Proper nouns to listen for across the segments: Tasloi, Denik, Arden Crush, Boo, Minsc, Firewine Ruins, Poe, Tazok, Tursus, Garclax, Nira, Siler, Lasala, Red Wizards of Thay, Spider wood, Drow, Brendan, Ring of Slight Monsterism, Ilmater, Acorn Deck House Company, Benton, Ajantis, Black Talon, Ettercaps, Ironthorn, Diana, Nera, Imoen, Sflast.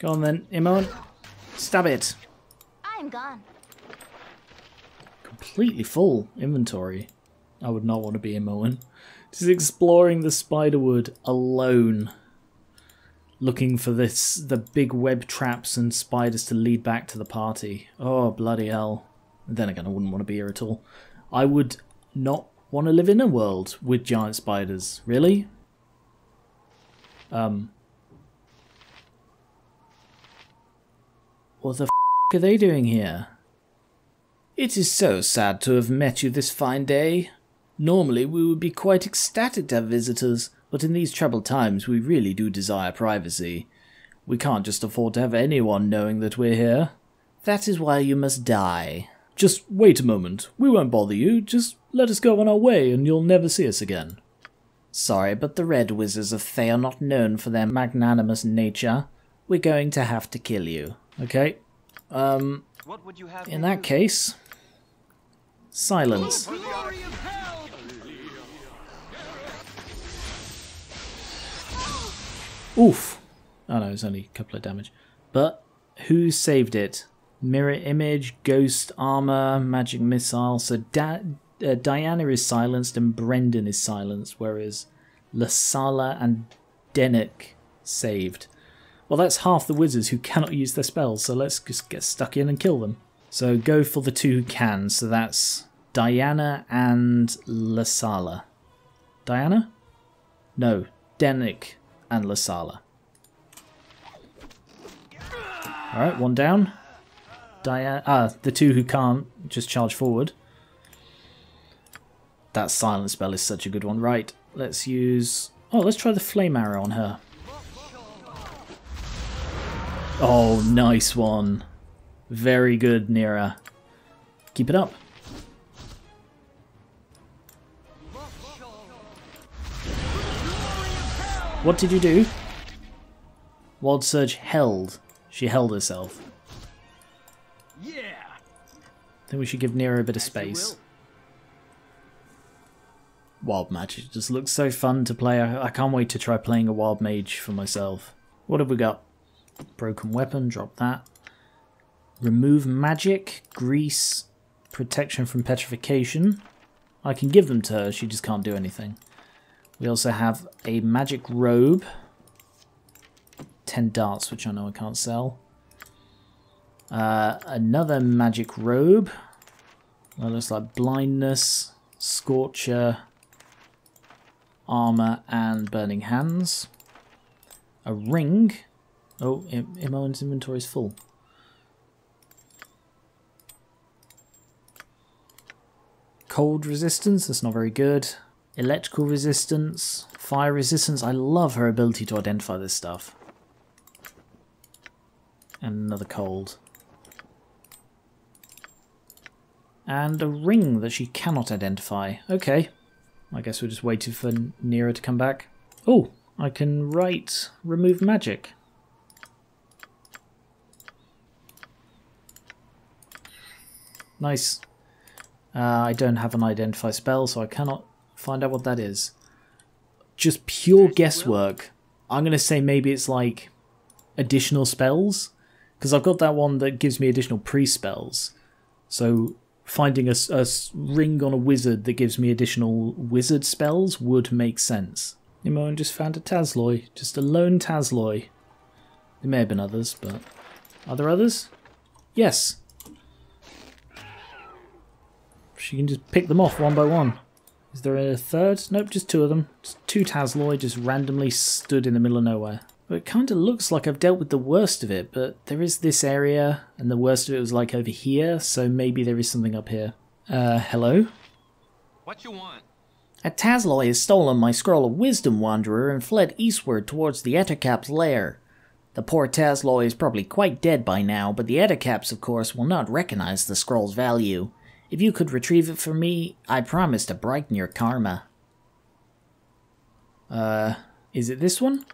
Go on then, Imoen. Stab it. I'm gone. Completely full inventory. I would not want to be Imoen. Just exploring the spiderwood alone. Looking for the big web traps and spiders to lead back to the party. Oh, bloody hell. Then again, I wouldn't want to be here at all. I would not want to live in a world with giant spiders. Really? What the f*** are they doing here? It is so sad to have met you this fine day. Normally we would be quite ecstatic to have visitors, but in these troubled times we really do desire privacy. We can't just afford to have anyone knowing that we're here. That is why you must die. Just wait a moment. We won't bother you. Just let us go on our way and you'll never see us again. Sorry, but the Red Wizards of Thay are not known for their magnanimous nature. We're going to have to kill you. Okay. In that case... Silence. Oof. Oh no, it's only a couple of damage. But who saved it? Mirror image, ghost armor, magic missile. So Diana is silenced and Brendan is silenced, whereas Lasala and Denik saved. Well, that's half the wizards who cannot use their spells, so let's just get stuck in and kill them. So go for the two who can. So that's Diana and Lasala. Diana? No, Denik and Lasala. Alright, one down. Diana. Ah, the two who can't just charge forward. That silent spell is such a good one. Right, let's use... Oh, let's try the flame arrow on her. Oh, nice one. Very good, Nera. Keep it up. What did you do? Wild Surge held. She held herself. Yeah. Then we should give Nera a bit of space. Wild Magic just looks so fun to play. I can't wait to try playing a Wild Mage for myself. What have we got? Broken Weapon, drop that. Remove magic, grease, protection from petrification. I can give them to her, she just can't do anything. We also have a magic robe. 10 darts, which I know I can't sell. Another magic robe. That looks like blindness, scorcher, armor, and burning hands. A ring. Oh, Imoen's inventory is full. Cold resistance, that's not very good. Electrical resistance, fire resistance. I love her ability to identify this stuff. And another cold. And a ring that she cannot identify. Okay. I guess we're just waiting for Nira to come back. Oh, I can write remove magic. Nice. I don't have an identify spell, so I cannot find out what that is. Just pure guesswork. I'm going to say maybe it's like additional spells, because I've got that one that gives me additional pre-spells. So finding a ring on a wizard that gives me additional wizard spells would make sense. Imoen just found a Tasloi. Just a lone Tasloi. There may have been others, but... Are there others? Yes. You can just pick them off one by one. Is there a third? Nope, just two of them. Just two Tasloi just randomly stood in the middle of nowhere. Well, it kind of looks like I've dealt with the worst of it, but there is this area, and the worst of it was like over here, so maybe there is something up here. Hello? What you want? A Tasloi has stolen my Scroll of Wisdom, Wanderer, and fled eastward towards the Ettercaps' lair. The poor Tasloi is probably quite dead by now, but the Ettercaps, of course, will not recognize the Scroll's value. If you could retrieve it for me, I promise to brighten your karma. Is it this one?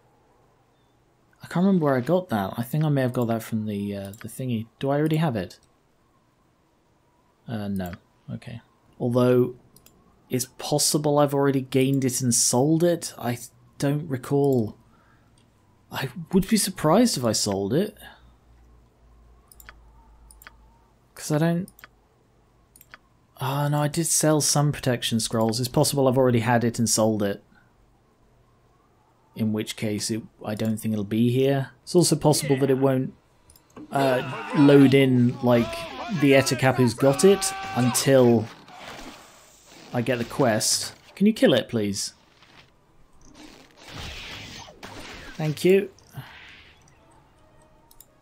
I can't remember where I got that. I think I may have got that from the thingy. Do I already have it? No. Okay. Although, it's possible I've already gained it and sold it. I don't recall. I would be surprised if I sold it. Because I don't... Oh no, I did sell some protection scrolls. It's possible I've already had it and sold it. In which case, I don't think it'll be here. It's also possible that it won't load in, like, the Ettercap who's got it until I get the quest. Can you kill it, please? Thank you.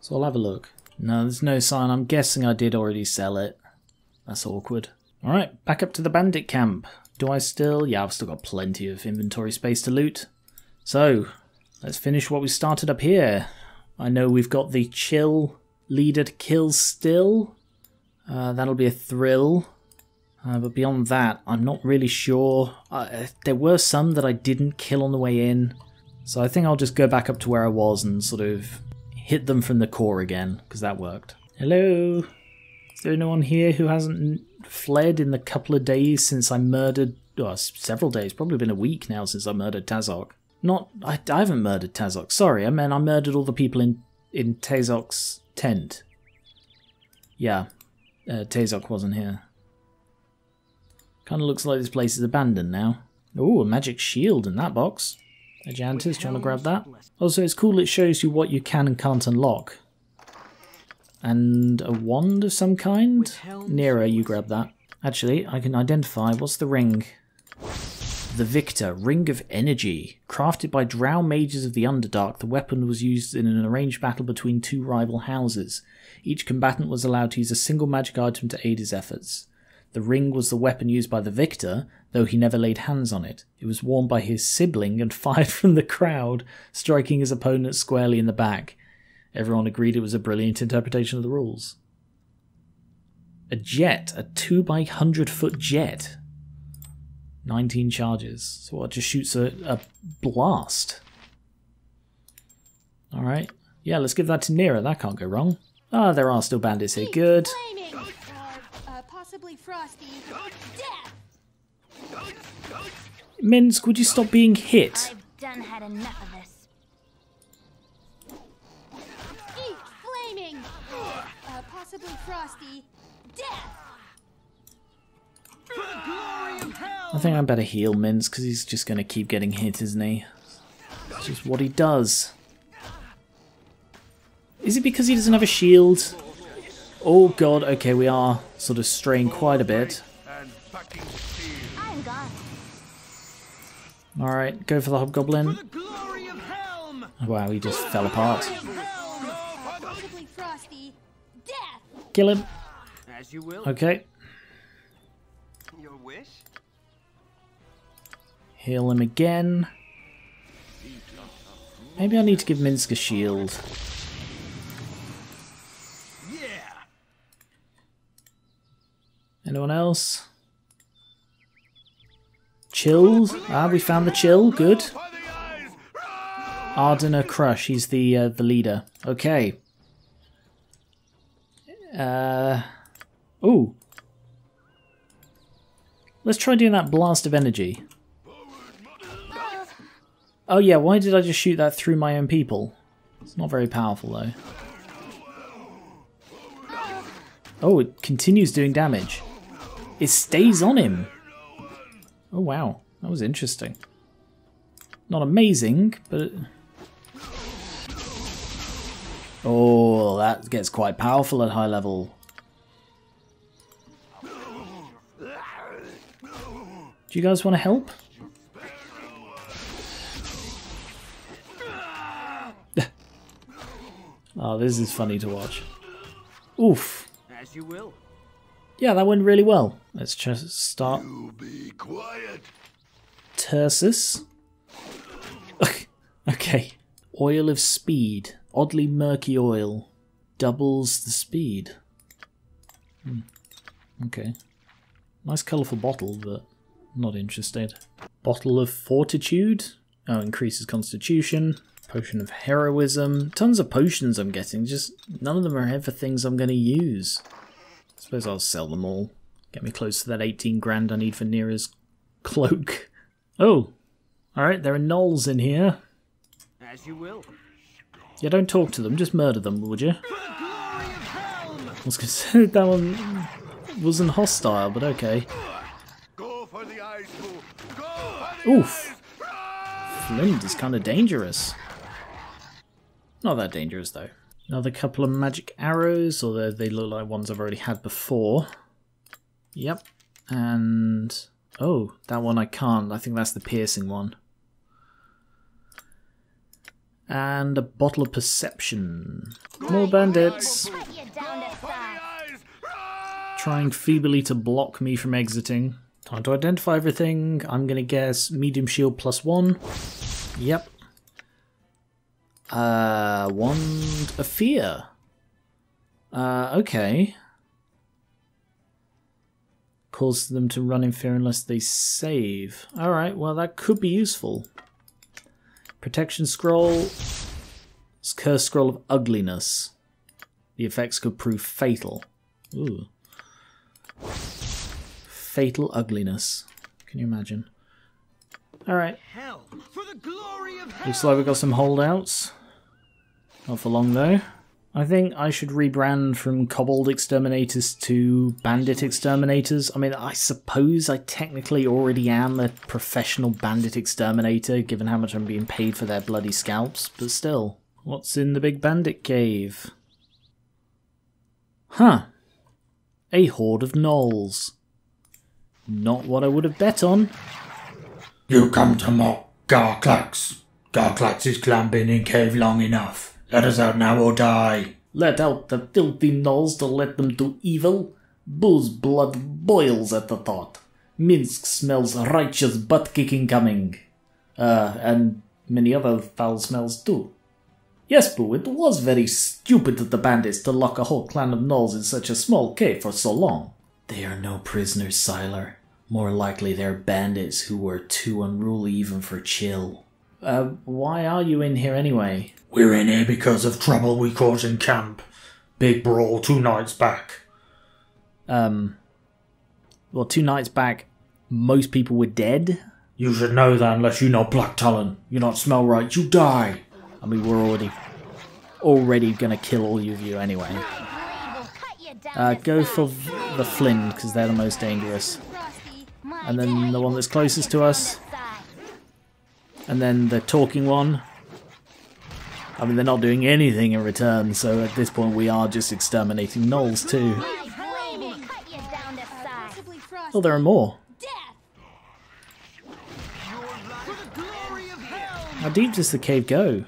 So I'll have a look. No, there's no sign. I'm guessing I did already sell it. That's awkward. Alright, back up to the bandit camp. Do I still? Yeah, I've still got plenty of inventory space to loot. So, let's finish what we started up here. I know we've got the chill leader to kill still. That'll be a thrill. But beyond that, I'm not really sure. There were some that I didn't kill on the way in. So I think I'll just go back up to where I was and sort of hit them from the core again, because that worked. Hello? Is there anyone here who hasn't fled in the couple of days since I murdered... Oh, several days, probably been a week now since I murdered Tazok. Not, I haven't murdered Tazok, sorry, I meant I murdered all the people in Tazok's tent. Yeah, Tazok wasn't here. Kind of looks like this place is abandoned now. Ooh, a magic shield in that box. Ajantis, do you want to grab that? Also, it's cool, it shows you what you can and can't unlock. And a wand of some kind? Nera, you grab that. Actually, I can identify, what's the ring? The Victor, Ring of Energy. Crafted by Drow Mages of the Underdark, the weapon was used in an arranged battle between two rival houses. Each combatant was allowed to use a single magic item to aid his efforts. The ring was the weapon used by the victor, though he never laid hands on it. It was worn by his sibling and fired from the crowd, striking his opponent squarely in the back. Everyone agreed it was a brilliant interpretation of the rules. A jet, a 2x100 foot jet. 19 charges. So what, just shoots a blast. Alright. Yeah, let's give that to Nira. That can't go wrong. Ah, there are still bandits here. Good. Minsc, would you stop being hit? I've done had enough of this. Eat flaming! Possibly frosty. Death! I think I better heal Minsc because he's just going to keep getting hit, isn't he? It's just what he does. Is it because he doesn't have a shield? Oh god, okay, we are sort of straying quite a bit. Alright, go for the hobgoblin. Wow, he just fell apart. Kill him. Okay. Heal him again. Maybe I need to give Minsc a shield. Anyone else? Chill? Ah, we found the chill. Good. Arden Crush. He's the leader. Okay. Ooh. Let's try doing that blast of energy. Oh yeah, why did I just shoot that through my own people? It's not very powerful though. Oh, it continues doing damage. It stays on him. Oh wow, that was interesting. Not amazing, but... Oh, that gets quite powerful at high level. Do you guys want to help? Oh, this is funny to watch. Oof. As you will. Yeah, that went really well. Let's just start. You be quiet. Tursus. Okay. Oil of speed. Oddly murky oil. Doubles the speed. Hmm. Okay. Nice colourful bottle, but not interested. Bottle of fortitude. Oh, increases constitution. Potion of heroism. Tons of potions I'm getting, just none of them are ever things I'm going to use. I suppose I'll sell them all. Get me close to that 18 grand I need for Nera's cloak. Oh, alright, there are gnolls in here. As you will. Yeah, don't talk to them, just murder them, would you? I was concerned that one wasn't hostile, but okay. Oof! Flint is kind of dangerous. Not that dangerous, though. Another couple of magic arrows, although they look like ones I've already had before. Yep. And... oh, that one I can't. I think that's the piercing one. And a bottle of perception. More bandits. Trying feebly to block me from exiting. Time to identify everything. I'm going to guess medium shield +1. Yep. Wand of Fear. Okay. Cause them to run in fear unless they save. Alright, well that could be useful. Protection Scroll. It's Curse Scroll of Ugliness. The effects could prove fatal. Ooh. Fatal ugliness. Can you imagine? Alright. Looks like we've got some holdouts. Not for long though. I think I should rebrand from Kobold Exterminators to Bandit Exterminators. I mean, I suppose I technically already am a professional Bandit Exterminator, given how much I'm being paid for their bloody scalps, but still. What's in the big bandit cave? Huh. A horde of gnolls. Not what I would have bet on. You come to mock Garclax. Garclax is clambering in cave long enough. Let us out now or die. Let out the filthy gnolls to let them do evil. Boo's blood boils at the thought. Minsc smells righteous butt-kicking coming. And many other foul smells too. Yes, Boo, it was very stupid of the bandits to lock a whole clan of gnolls in such a small cave for so long. They are no prisoners, Siler. More likely they're bandits who were too unruly even for chill. Why are you in here anyway? We're in here because of trouble we caught in camp. Big brawl 2 nights back. Well, 2 nights back, most people were dead? You should know that unless you know Black Talon. You don't smell right, you die. I mean, we're already gonna kill all of you anyway. Go for the Flynn, because they're the most dangerous. And then the one that's closest to us. And then the talking one. I mean, they're not doing anything in return, so at this point we are just exterminating gnolls too. Oh, there are more. How deep does the cave go?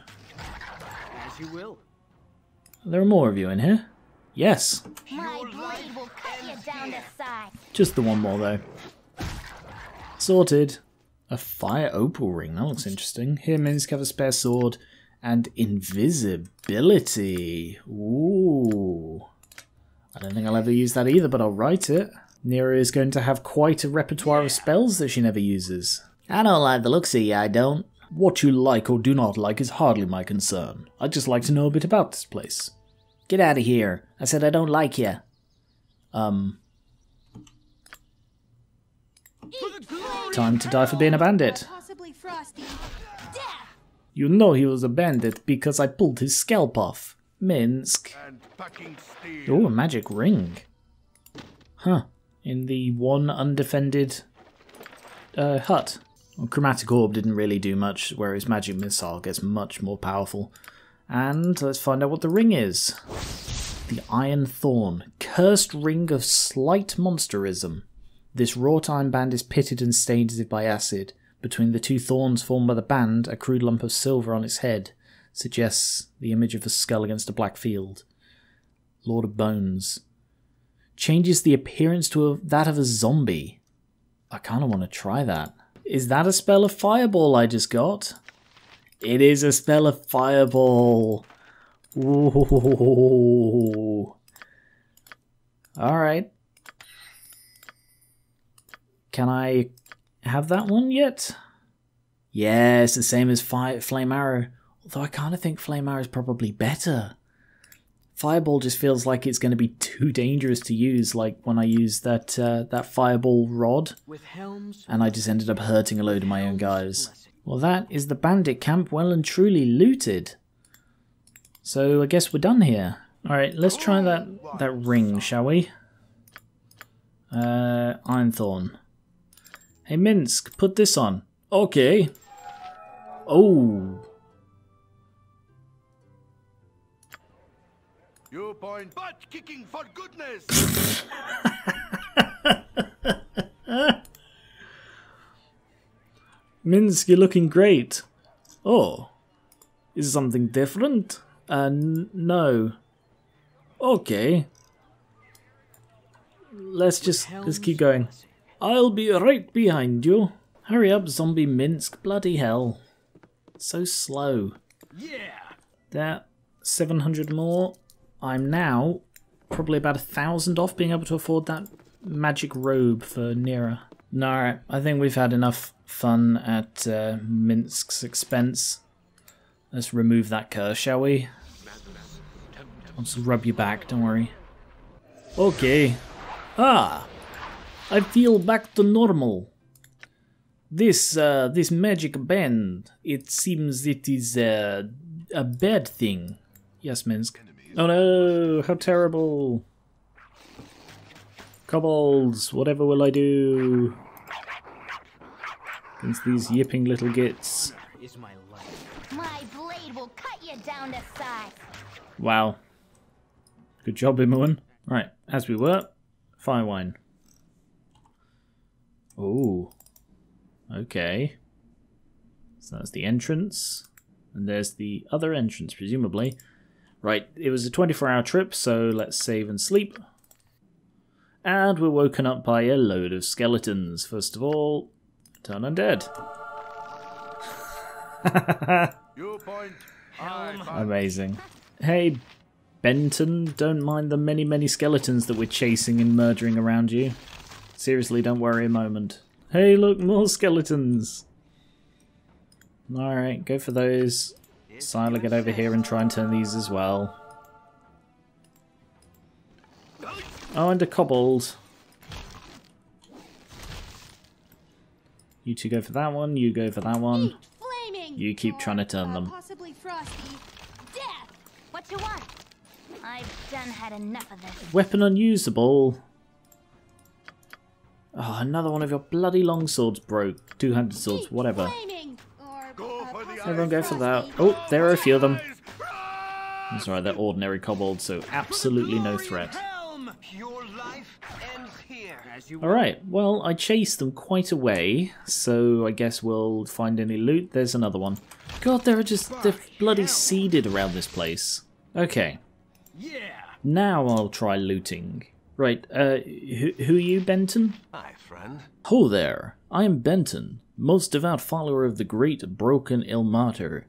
There are more of you in here. Yes. Just the one more though. Sorted. A fire opal ring, that looks interesting. Here Minsc have a spare sword and invisibility. Ooh. I don't think I'll ever use that either, but I'll write it. Nera is going to have quite a repertoire of spells that she never uses. I don't like the looks of you, I don't. What you like or do not like is hardly my concern. I'd just like to know a bit about this place. Get out of here. I said I don't like you. Time to die for being a bandit. You know he was a bandit because I pulled his scalp off. Minsc. Oh, a magic ring. Huh. In the one undefended hut. Well, Chromatic Orb didn't really do much, whereas Magic Missile gets much more powerful. And let's find out what the ring is. The Iron Thorn. Cursed ring of slight monsterism. This wrought iron band is pitted and stained as if by acid. Between the 2 thorns formed by the band, a crude lump of silver on its head suggests the image of a skull against a black field. Lord of Bones. Changes the appearance to that of a zombie. I kind of want to try that. Is that a spell of fireball I just got? It is a spell of fireball. Ooh. Alright. Can I have that one yet? Yes, the same as flame arrow. Although I kind of think flame arrow is probably better. Fireball just feels like it's going to be too dangerous to use, like when I used that, that fireball rod. And I just ended up hurting a load of my own guys. Well, that is the bandit camp well and truly looted. So I guess we're done here. Alright, let's try that ring, shall we? Ironthorn. Hey Minsc, put this on. Okay. Oh. You point butt kicking for goodness. Minsc, you're looking great. Oh, is something different? No. Okay. Let's keep going. I'll be right behind you. Hurry up, zombie Minsc! Bloody hell, so slow. Yeah. There, 700 more. I'm now probably about 1,000 off being able to afford that magic robe for Nera. No, alright, I think we've had enough fun at Minsc's expense. Let's remove that curse, shall we? I'll just rub your back, don't worry. Okay. Ah! I feel back to normal. This magic band, it seems it is a bad thing. Yes, Minsc. Oh no, how terrible. Kobolds, whatever will I do against these yipping little gits? My blade will cut you down to size. Wow. Good job, Imoen. Right, as we were, Firewine. Oh. Okay. So that's the entrance. And there's the other entrance, presumably. Right, it was a 24-hour trip, so let's save and sleep. And we're woken up by a load of skeletons. First of all, turn undead. Amazing. Hey, Benton, don't mind the many, many skeletons that we're chasing and murdering around you. Seriously, don't worry a moment. Hey, look, more skeletons. Alright, go for those. Siler, get over here and try and turn these as well. Oh, and a kobold. You two go for that one, you go for that one. You keep trying to turn them. Weapon unusable. Oh, another one of your bloody longswords broke. Two-handed swords, whatever. Everyone go for that. Oh, there are a few of them. That's right, they're ordinary kobolds, so absolutely no threat. Alright, well, I chased them quite a way, so I guess we'll find any loot. There's another one. God, they're bloody seeded around this place. Okay. Now I'll try looting. Right, who are you, Benton? Hi, friend. Ho there, I am Benton, most devout follower of the great broken Ilmater.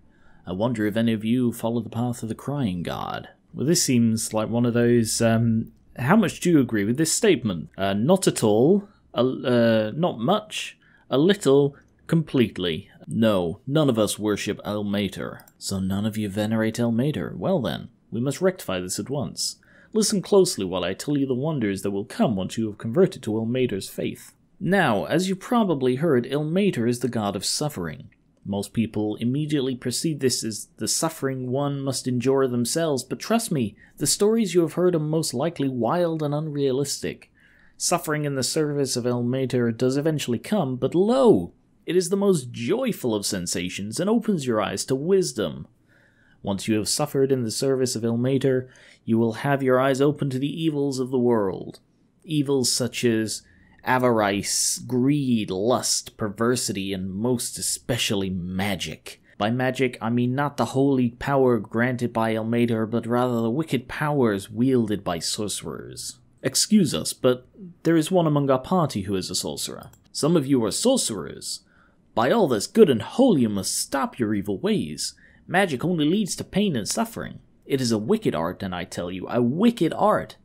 I wonder if any of you follow the path of the crying god. Well, this seems like one of those, how much do you agree with this statement? Not at all, not much, a little, completely. No, none of us worship Ilmater. So none of you venerate Ilmater. Well then, we must rectify this at once. Listen closely while I tell you the wonders that will come once you have converted to Ilmater's faith. Now, as you probably heard, Ilmater is the god of suffering. Most people immediately perceive this as the suffering one must endure themselves, but trust me, the stories you have heard are most likely wild and unrealistic. Suffering in the service of Ilmater does eventually come, but lo! It is the most joyful of sensations and opens your eyes to wisdom. Once you have suffered in the service of Ilmater, you will have your eyes open to the evils of the world. Evils such as avarice, greed, lust, perversity, and most especially magic. By magic, I mean not the holy power granted by Ilmater, but rather the wicked powers wielded by sorcerers. Excuse us, but there is one among our party who is a sorcerer. Some of you are sorcerers. By all that's good and holy, you must stop your evil ways. Magic only leads to pain and suffering. It is a wicked art, and I tell you, a wicked art.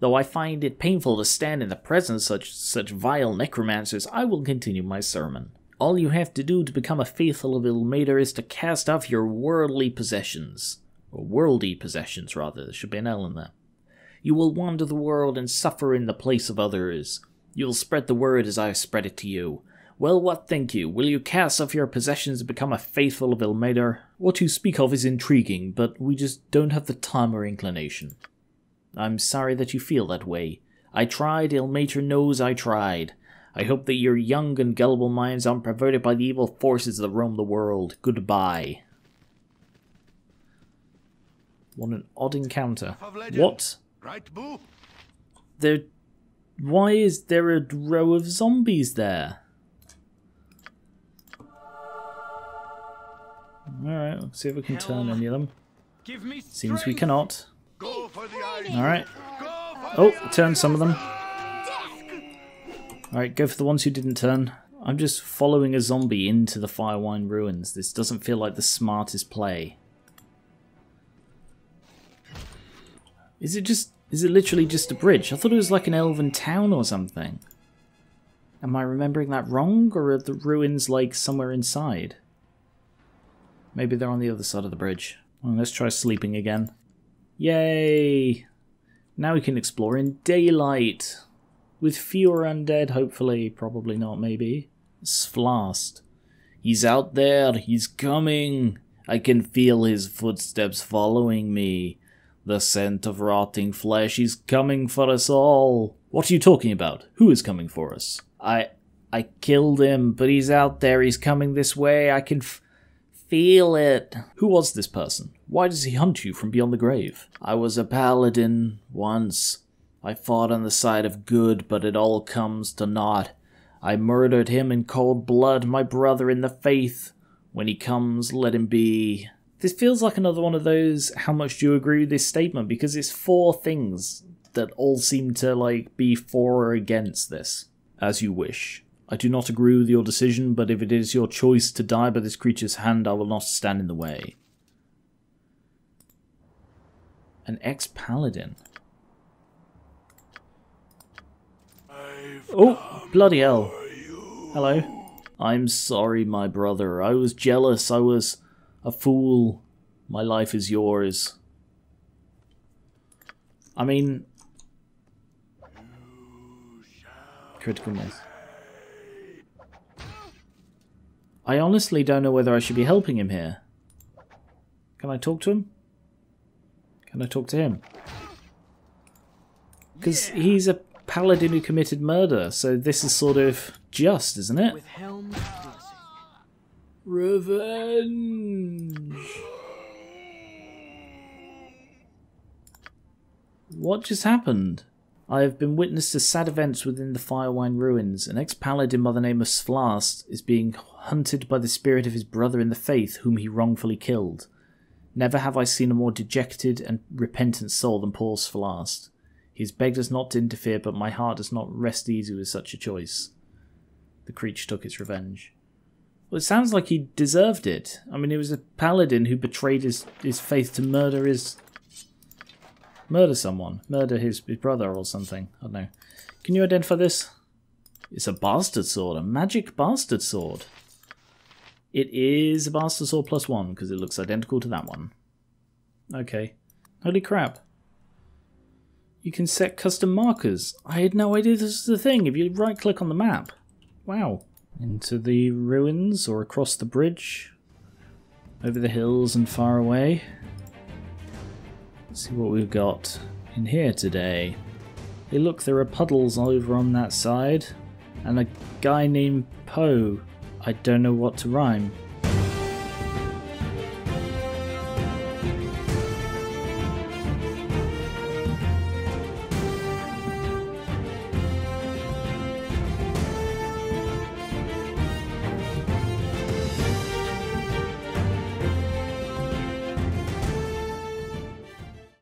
Though I find it painful to stand in the presence of such vile necromancers, I will continue my sermon. All you have to do to become a faithful of Ilmater is to cast off your worldly possessions. Or worldly possessions, rather. There should be an L in there. You will wander the world and suffer in the place of others. You will spread the word as I have spread it to you. Well, what think you? Will you cast off your possessions and become a faithful of Ilmater? What you speak of is intriguing, but we just don't have the time or inclination. I'm sorry that you feel that way. I tried, Ilmater knows I tried. I hope that your young and gullible minds aren't perverted by the evil forces that roam the world. Goodbye. What an odd encounter. What? Right, Boo? There... Why is there a row of zombies there? Alright, let's see if we can turn any of them. Seems we cannot. Alright. Oh, turn some of them. Alright, go for the ones who didn't turn. I'm just following a zombie into the Firewine Ruins. This doesn't feel like the smartest play. Is it literally just a bridge? I thought it was like an elven town or something. Am I remembering that wrong, or are the ruins like somewhere inside? Maybe they're on the other side of the bridge. Well, let's try sleeping again. Yay! Now we can explore in daylight. With fewer undead, hopefully. Probably not, maybe. Sflast. He's out there! He's coming! I can feel his footsteps following me. The scent of rotting flesh is coming for us all. What are you talking about? Who is coming for us? I killed him, but he's out there. He's coming this way. I can feel it. Who was this person? Why does he hunt you from beyond the grave? I was a paladin once. I fought on the side of good, but it all comes to naught. I murdered him in cold blood, my brother in the faith. When he comes, let him be. This feels like another one of those, how much do you agree with this statement? Because it's four things that all seem to, like, be for or against this. As you wish. I do not agree with your decision, but if it is your choice to die by this creature's hand, I will not stand in the way. An ex-paladin. Oh, bloody hell. Hello. I'm sorry, my brother. I was jealous. I was... a fool. My life is yours. I mean... critical miss. I honestly don't know whether I should be helping him here. Can I talk to him? Can I talk to him? Because he's a paladin who committed murder, so this is sort of just, isn't it? Revenge! What just happened? I have been witness to sad events within the Firewine Ruins. An ex-paladin by the name of Sflast is being hunted by the spirit of his brother in the faith, whom he wrongfully killed. Never have I seen a more dejected and repentant soul than poor Sflast. He has begged us not to interfere, but my heart does not rest easy with such a choice. The creature took its revenge. Well, it sounds like he deserved it. I mean, it was a paladin who betrayed his faith to murder his... murder someone. Murder his brother or something. I don't know. Can you identify this? It's a bastard sword. A magic bastard sword. It is a bastard sword +1, because it looks identical to that one. Okay. Holy crap. You can set custom markers. I had no idea this was a thing. If you right-click on the map. Wow. Into the ruins, or across the bridge, over the hills and far away. Let's see what we've got in here today. Hey look, there are puddles over on that side, and a guy named Poe. I don't know what to rhyme.